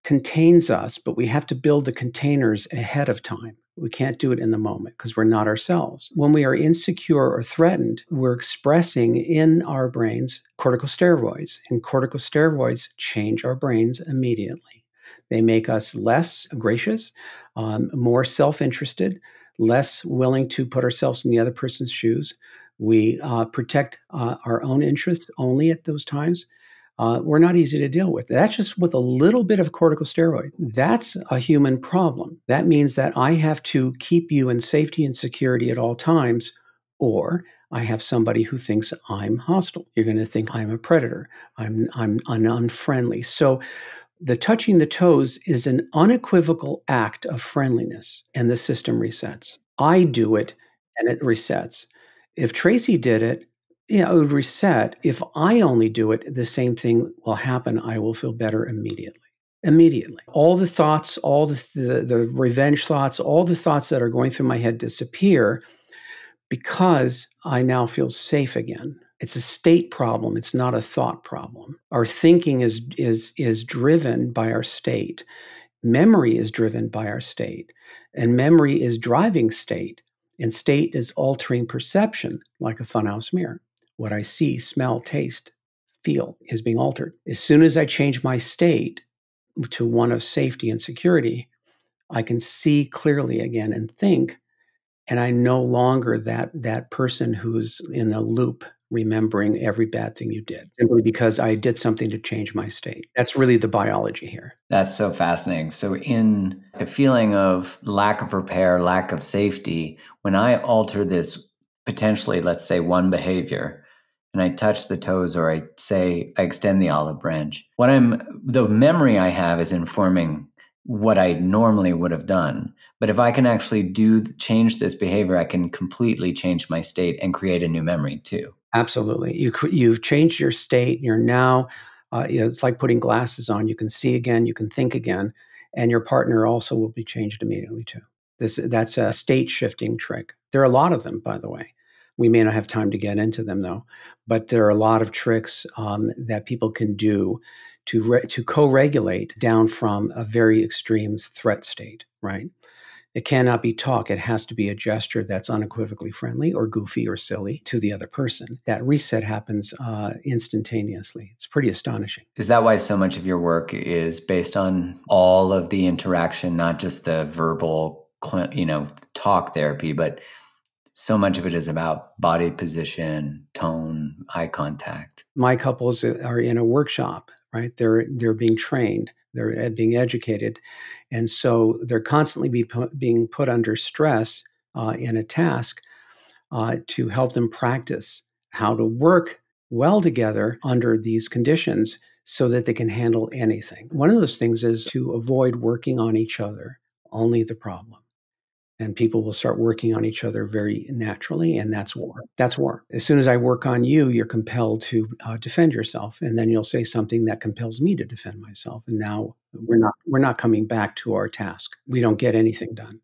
contains us, but we have to build the containers ahead of time. We can't do it in the moment because we're not ourselves. When we are insecure or threatened, we're expressing in our brains corticosteroids, and corticosteroids change our brains immediately. They make us less gracious, more self-interested, less willing to put ourselves in the other person's shoes. We protect our own interests only at those times. We're not easy to deal with. That's just with a little bit of corticosteroid. That's a human problem. That means that I have to keep you in safety and security at all times, or I have somebody who thinks I'm hostile. You're going to think I'm a predator. I'm unfriendly. So the touching the toes is an unequivocal act of friendliness, and the system resets. I do it, and it resets. If Tracy did it, it would reset. If I only do it, the same thing will happen. I will feel better immediately. Immediately. All the thoughts, all the revenge thoughts, all the thoughts that are going through my head disappear because I now feel safe again. It's a state problem. It's not a thought problem. Our thinking is driven by our state. Memory is driven by our state. And memory is driving state. And state is altering perception like a funhouse mirror. What I see, smell, taste, feel is being altered. As soon as I change my state to one of safety and security, I can see clearly again and think, and I'm no longer that person who's in the loop, remembering every bad thing you did, simply because I did something to change my state. That's really the biology here. That's so fascinating. So in the feeling of lack of repair, lack of safety, when I alter this potentially, let's say, one behavior, and I touch the toes or I say, I extend the olive branch, the memory I have is informing what I normally would have done. But if I can actually change this behavior, I can completely change my state and create a new memory too. Absolutely. You've changed your state. You're now, it's like putting glasses on. You can see again, you can think again, and your partner also will be changed immediately too. That's a state shifting trick. There are a lot of them, by the way. We may not have time to get into them though, but there are a lot of tricks that people can do to co-regulate down from a very extreme threat state, right? It cannot be talk. It has to be a gesture that's unequivocally friendly or goofy or silly to the other person. That reset happens instantaneously. It's pretty astonishing. Is that why so much of your work is based on all of the interaction, not just the verbal, talk therapy, but so much of it is about body position, tone, eye contact? My couples are in a workshop, right? They're being trained. They're being educated. And so they're constantly being put under stress in a task to help them practice how to work well together under these conditions so that they can handle anything. One of those things is to avoid working on each other, only the problem. And people will start working on each other very naturally, and that's war. That's war. As soon as I work on you, you're compelled to defend yourself, and then you'll say something that compels me to defend myself. And now we're not coming back to our task. We don't get anything done.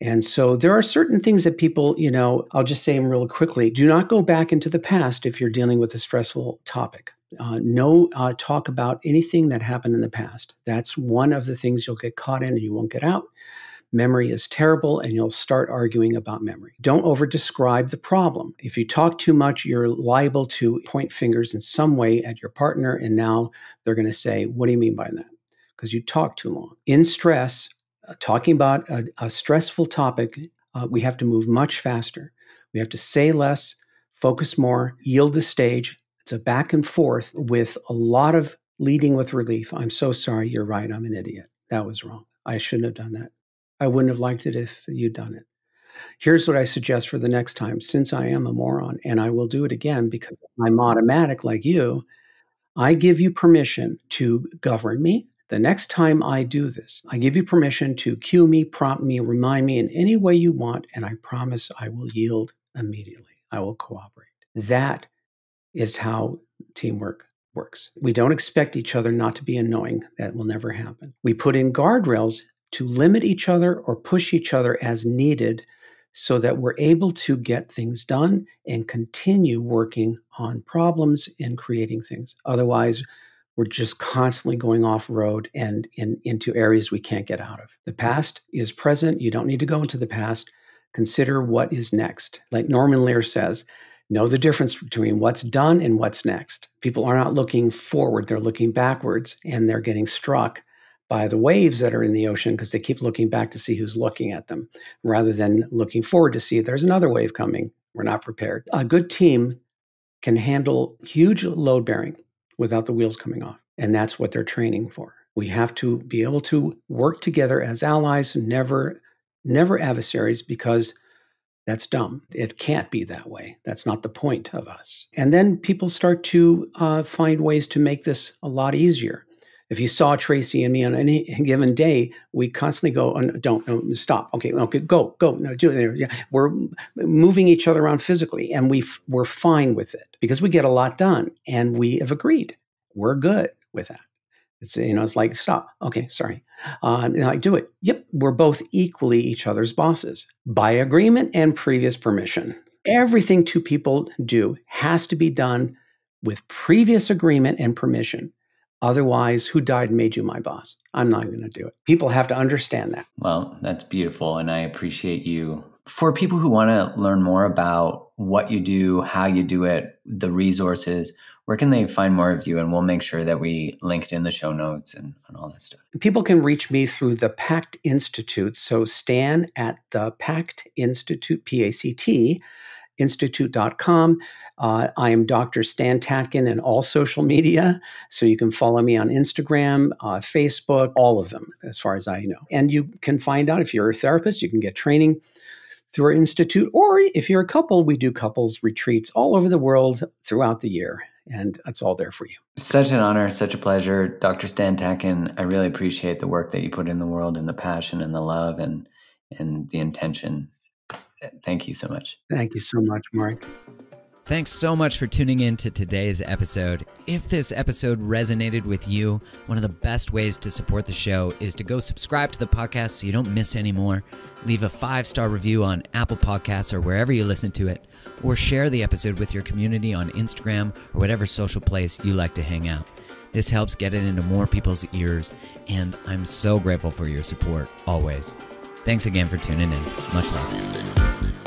And so there are certain things that people, you know, I'll just say them real quickly. Do not go back into the past if you're dealing with a stressful topic. No talk about anything that happened in the past. That's one of the things you'll get caught in and you won't get out. Memory is terrible, and you'll start arguing about memory. Don't over-describe the problem. If you talk too much, you're liable to point fingers in some way at your partner, and now they're going to say, what do you mean by that? Because you talk too long. In stress, talking about a stressful topic, we have to move much faster. We have to say less, focus more, yield the stage. It's a back and forth with a lot of leading with relief. I'm so sorry, you're right, I'm an idiot. That was wrong. I shouldn't have done that. I wouldn't have liked it if you'd done it. Here's what I suggest for the next time. Since I am a moron and I will do it again because I'm automatic like you, I give you permission to govern me. The next time I do this, I give you permission to cue me, prompt me, remind me in any way you want, and I promise I will yield immediately. I will cooperate. That is how teamwork works. We don't expect each other not to be annoying. That will never happen. We put in guardrails to limit each other or push each other as needed so that we're able to get things done and continue working on problems and creating things. Otherwise, we're just constantly going off road and into areas we can't get out of. The past is present. You don't need to go into the past. Consider what is next. Like Norman Lear says, know the difference between what's done and what's next. People are not looking forward. They're looking backwards, and they're getting struck by the waves that are in the ocean because they keep looking back to see who's looking at them rather than looking forward to see if there's another wave coming. We're not prepared. A good team can handle huge load bearing without the wheels coming off. And that's what they're training for. We have to be able to work together as allies, never adversaries, because that's dumb. It can't be that way. That's not the point of us. And then people start to find ways to make this a lot easier. If you saw Tracy and me on any given day, we constantly go, oh, no, don't, no, stop. Okay, go, no, do it. We're moving each other around physically, and we're fine with it because we get a lot done, and we have agreed. We're good with that. It's, you know, it's like, stop. Okay, sorry. Like, do it. Yep, we're both equally each other's bosses by agreement and previous permission. Everything two people do has to be done with previous agreement and permission. Otherwise, who died and made you my boss? I'm not going to do it. People have to understand that. Well, that's beautiful, and I appreciate you. For people who want to learn more about what you do, how you do it, the resources, where can they find more of you? And we'll make sure that we link it in the show notes and all that stuff. People can reach me through the PACT Institute. So Stan at the PACT Institute, P-A-C-T, institute.com. I am Dr. Stan Tatkin in all social media. So you can follow me on Instagram, Facebook, all of them, as far as I know. And you can find out if you're a therapist, you can get training through our institute. Or if you're a couple, we do couples retreats all over the world throughout the year. And that's all there for you. Such an honor, such a pleasure. Dr. Stan Tatkin, I really appreciate the work that you put in the world and the passion and the love and the intention. Thank you so much. Thank you so much, Mark. Thanks so much for tuning in to today's episode. If this episode resonated with you, one of the best ways to support the show is to go subscribe to the podcast so you don't miss any more. Leave a 5-star review on Apple Podcasts or wherever you listen to it, or share the episode with your community on Instagram or whatever social place you like to hang out. This helps get it into more people's ears, and I'm so grateful for your support always. Thanks again for tuning in. Much love.